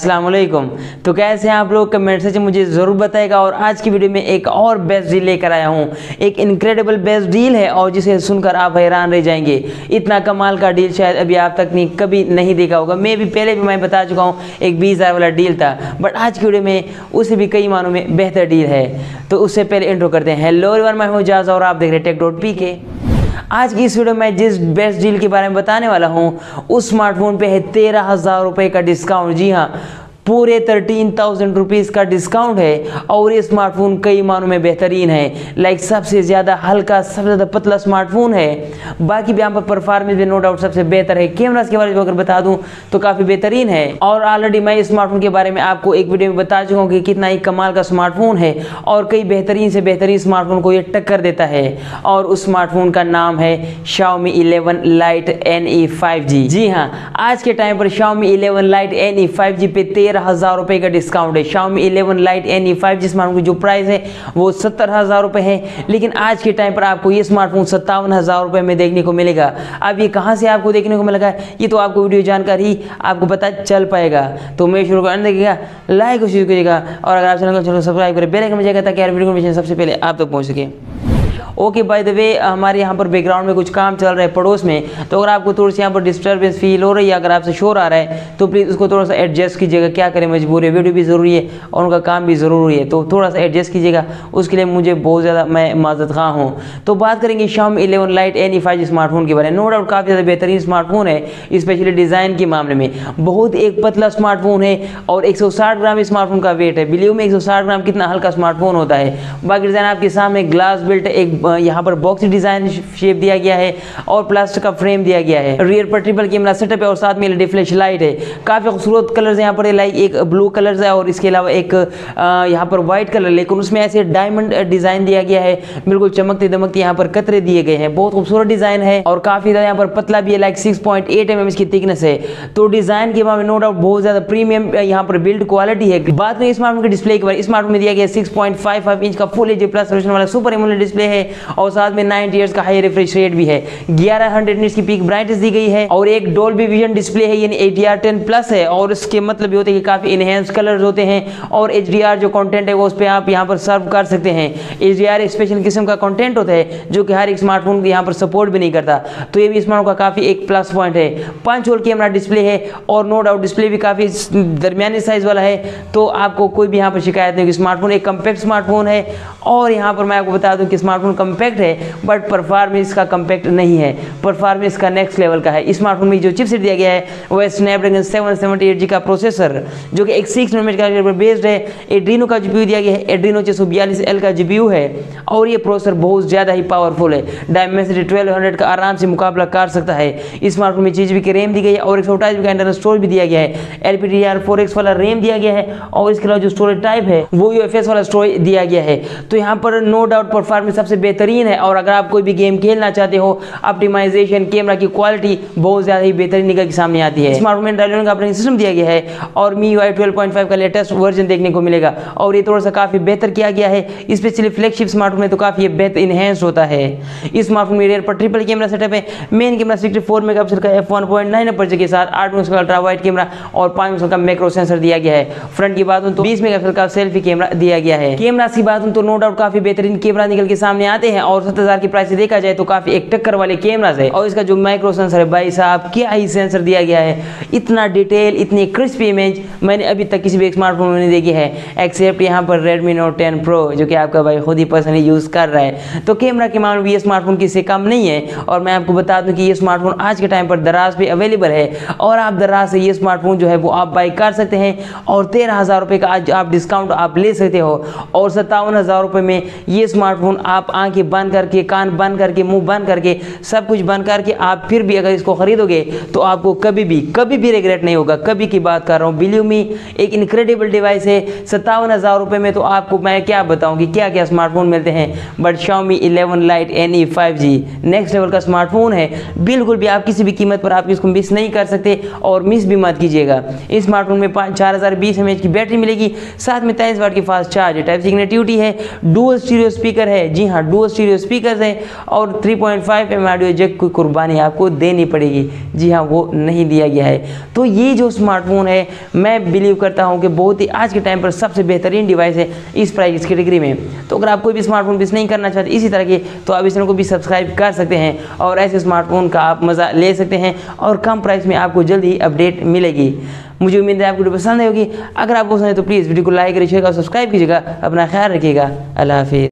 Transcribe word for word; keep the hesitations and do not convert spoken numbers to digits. अस्सलाम वालेकुम। तो कैसे हैं आप लोग, कमेंट से मुझे ज़रूर बताएगा। और आज की वीडियो में एक और बेस्ट डील लेकर आया हूँ, एक इनक्रेडिबल बेस्ट डील है और जिसे सुनकर आप हैरान रह जाएंगे। इतना कमाल का डील शायद अभी आप तक नहीं कभी नहीं देखा होगा। मैं भी पहले भी मैं बता चुका हूँ, एक बीस हज़ार वाला डील था, बट आज की वीडियो में उसे भी कई मानों में बेहतर डील है। तो उससे पहले इंट्रो करते हैं। हेलो एवरीवन, मैं हूं इजाज़ और आप देख रहे हैं टेक डॉट पीके। आज की इस वीडियो में जिस बेस्ट डील के बारे में बताने वाला हूँ, उस स्मार्टफोन पे है तेरह हज़ार रुपये का डिस्काउंट। जी हाँ, पूरे थर्टीन थाउजेंड रुपीज़ का डिस्काउंट है। और ये स्मार्टफोन कई मानों में बेहतरीन है। लाइक सबसे ज़्यादा हल्का, सबसे ज़्यादा पतला स्मार्टफोन है। बाकी भी यहाँ पर परफॉर्मेंस भी नो डाउट सबसे बेहतर है। कैमरास के बारे में अगर बता दूँ तो काफ़ी बेहतरीन है। और ऑलरेडी मैं इस स्मार्टफोन के बारे में आपको एक वीडियो में बता चुका हूँ कि कितना ही कमाल का स्मार्टफोन है और कई बेहतरीन से बेहतरीन स्मार्टफोन को ये टक्कर देता है। और उस स्मार्टफोन का नाम है Xiaomi eleven Lite N E five G. जी हाँ, आज के टाइम पर Xiaomi eleven Lite N E five G पे तेरह हज़ार रुपये का डिस्काउंट है। Xiaomi eleven Lite N E five G smartphone की जो प्राइस है वो सत्तर हज़ार रुपये है, लेकिन आज के टाइम पर आपको ये स्मार्टफोन सत्तावन हज़ार रुपये में देखने को मिलेगा। अब ये कहाँ से आपको देखने को मिलेगा, ये तो आपको वीडियो जानकारी आपको पता चल पाएगा। तो मैं शुरू करने देखिएगा, लाइक शुरू करिएगा और अगर आप चैनल को सब्सक्राइब करें, बेल आइकन बजाएगा ताकि हर वीडियो नोटिफिकेशन सबसे पहले आप तक तो पहुँच सके। ओके, बाय द वे, हमारे यहाँ पर बैकग्राउंड में कुछ काम चल रहा है पड़ोस में, तो अगर आपको थोड़ी सी यहाँ पर डिस्टर्बेंस फील हो रही है, अगर आपसे शोर आ रहा है तो प्लीज़ उसको थोड़ा सा एडजस्ट कीजिएगा। क्या करें, मजबूर है, वीडियो भी ज़रूरी है और उनका काम भी ज़रूरी है, तो थोड़ा सा एडजस्ट कीजिएगा। उसके लिए मुझे बहुत ज़्यादा मैं माजत खां हूँ। तो बात करेंगे Xiaomi eleven Lite N E five G smartphone के बारे में। नो डाउट काफ़ी ज़्यादा बेहतरीन स्मार्टफोन है, स्पेशली डिज़ाइन के मामले में। बहुत एक पतला स्मार्टफोन है और एक सौ साठ ग्राम स्मार्टफोन का वेट है। बिलीव में एक सौ साठ ग्राम कितना हल्का स्मार्टफोन होता है। बाकी डिज़ाइन आपके सामने ग्लास बिल्ट, एक यहाँ पर बॉक्स डिजाइन शेप दिया गया है और प्लास्टिक का फ्रेम दिया गया है। रियर पर ट्रिपल कैमरा सेटअप है और साथ में एलईडी फ्लैश लाइट है। काफ़ी खूबसूरत कलर्स यहाँ पर, लाइक एक ब्लू कलर्स है और इसके अलावा एक यहाँ पर वाइट कलर, लेकिन उसमें ऐसे डायमंड डिजाइन दिया गया है, बिल्कुल चमकते दमकते यहाँ पर कतरे दिए गए हैं। बहुत खूबसूरत डिजाइन है और काफ़ी ज़्यादा यहाँ पर पतला भी है, like six point eight M M इसकी थिकनेस है। तो डिजाइन के मामले नो डाउट बहुत ज़्यादा प्रीमियम यहाँ पर बिल्ड क्वालिटी है। बात करें स्मार्टफोन के डिस्प्ले के बारे, स्मार्टफोन में दिया गया six point five five inch का full H D plus resolution वाला सुपर एमोलेड डिस्प्ले है और साथ में नाइनटी हर्ट्ज का हाई रिफ्रेश रेट भी है। ग्यारह सौ निट्स की पीक ब्राइटनेस दी गई है और एक डॉल्बी विजन डिस्प्ले है, यानी A D R ten plus है। और इसके मतलब ये होते हैं कि काफ़ी इनहेंस कलर्स होते हैं और एच डी आर जो कंटेंट है वो उस पर आप यहाँ पर सर्व कर सकते हैं। एच डी आर स्पेशल किस्म का कंटेंट होता है जो कि हर एक स्मार्टफोन यहाँ पर सपोर्ट भी नहीं करता, तो ये भी स्मार्टफोन का काफ़ी एक प्लस पॉइंट है। पाँच होल कैमरा डिस्प्ले है और नो डाउट डिस्प्ले भी काफ़ी दरमियानी साइज़ वाला है, तो आपको कोई भी यहाँ पर शिकायत नहीं होगी। स्मार्टफोन एक कम्पैक्ट स्मार्टफोन है और यहाँ पर मैं आपको बता दूँ कि स्मार्टफोन कम्पैक्ट है बट परफॉर्मेंस का कम्पैक्ट नहीं है, परफॉर्मेंस का नेक्स्ट लेवल का है। इस स्मार्टफोन में जो चिपसेट दिया गया है वह Snapdragon seven seven eight G का प्रोसेसर जो कि एक सिक्स नैनोमीटर का पर बेस्ड है। एड्रीनो का जीपीयू दिया गया है, एड्रीनो छह सौ बयालीस एल का जीपीयू है और ये प्रोसेसर बहुत ज़्यादा ही पावरफुल है। डायमेंसिटी ट्वेल्व हंड्रेड का आराम से मुकाबला कर सकता है। इस स्मार्टफोन में चीज भी की रैम दी गई है और एक सौ अट्ठाईस जी बी का इंटरनल स्टोरेज भी दिया गया है। L P D D R four X वाला रैम दिया गया है और इसके अलावा जो स्टोरेज टाइप है वो यू एफ एस वाला स्टोरेज दिया गया है। तो यहाँ पर नो डाउट परफॉर्मेंस सबसे बेहतरीन है। और अगर आप कोई भी गेम खेलना चाहते हो, ऑप्टिमाइजेशन, कैमरा की क्वालिटी बहुत ज़्यादा ही बेहतरीन निकल के सामने आती है। स्मार्टफोन में एंड्रॉइड का ऑपरेटिंग सिस्टम दिया गया है और M I U I twelve point five का लेटेस्ट वर्जन देखने को मिलेगा और ये थोड़ा सा काफ़ी बेहतर किया गया है। स्पेशली फ्लैगशिप स्मार्टफोन में तो काफ़ी बेहतर इनहेंस होता है। इस स्मार्टफोन में रियर पर ट्रिपल कैमरा सेटअप है। Main camera sixty four megapixel का F one point nine aperture के साथ आठ मेगापिक्सल का अल्ट्रा वाइड कैमरा और पाँच मेगापिक्सल का मैक्रो सेंसर दिया गया है। फ्रंट की बात हो तो बीस मेगा पिक्सल का सेल्फी कैमरा दिया गया है। कैमरा की बात हो तो नो डाउट काफ़ी बेहतरीन कैमरा निकल के सामने आते हैं और सत्तर हज़ार की प्राइस से देखा जाए तो काफी एक टक्कर वाले कैमरास है। और इसका जो माइक्रो सेंसर है, भाई साहब क्या ही सेंसर दिया गया है। इतना डिटेल, इतनी क्रिस्प इमेज मैंने अभी तक किसी भी स्मार्टफोन में नहीं देखी है, एक्सेप्ट यहाँ पर रेडमी नोट टेन प्रो जो कि आपका भाई खुद ही पर्सनली यूज़ कर रहा है। तो कैमरा के मामले में ये स्मार्टफोन किसी कम नहीं है। और मैं आपको बता दूँ कि ये स्मार्टफोन आज के टाइम पर दराज पर अवेलेबल है और आप दराज से ये स्मार्टफोन जो है वो आप बाई कर सकते हैं और तेरह हज़ार रुपये का आज आप डिस्काउंट आप ले सकते हो। और सत्तावन हज़ार रुपये में ये स्मार्टफोन आप आँखें बंद करके, कान बंद करके, मुंह बंद करके, सब कुछ बंद करके आप फिर भी अगर इसको खरीदोगे तो आपको कभी भी कभी भी रिग्रेट नहीं होगा। कभी की बात कर रहा हूँ, बिलीव मी, एक इनक्रेडिबल डिवाइस है। सत्तावन हज़ार रुपये में तो आपको मैं क्या बताऊँ कि क्या क्या स्मार्टफोन मिलते हैं, but Xiaomi eleven Lite N E five G next level का स्मार्टफोन है। बिल्कुल भी आप किसी भी कीमत पर आप इसको मिस नहीं कर सकते और मिस भी मत कीजिएगा। इस स्मार्टफोन में पाँच चार हज़ार बीस एम एच की बैटरी मिलेगी, साथ में तेईस वाट की फास्ट चार्ज है, टाइप सी कनेक्टिविटी है, डुअल स्टीरियो स्पीकर है। जी हाँ, डुअल दो स्टीरियो स्पीकर्स हैं और three point five M M audio jack की कुर्बानी आपको देनी पड़ेगी। जी हाँ, वो नहीं दिया गया है। तो ये जो स्मार्टफोन है मैं बिलीव करता हूँ कि बहुत ही आज के टाइम पर सबसे बेहतरीन डिवाइस है इस प्राइस कैटेगरी में। तो अगर आप कोई भी स्मार्टफोन मिस नहीं करना चाहते इसी तरह के, तो आप इस चैनल को भी सब्सक्राइब कर सकते हैं और ऐसे स्मार्टफोन का आप मज़ा ले सकते हैं और कम प्राइस में आपको जल्द ही अपडेट मिलेगी। मुझे उम्मीद है आपको वीडियो पसंद होगी। अगर आपको पसंद है तो प्लीज़ वीडियो को लाइक करिएगा और सब्सक्राइब कीजिएगा। अपना ख्याल रखिएगा। अल्लाह हाफिज़।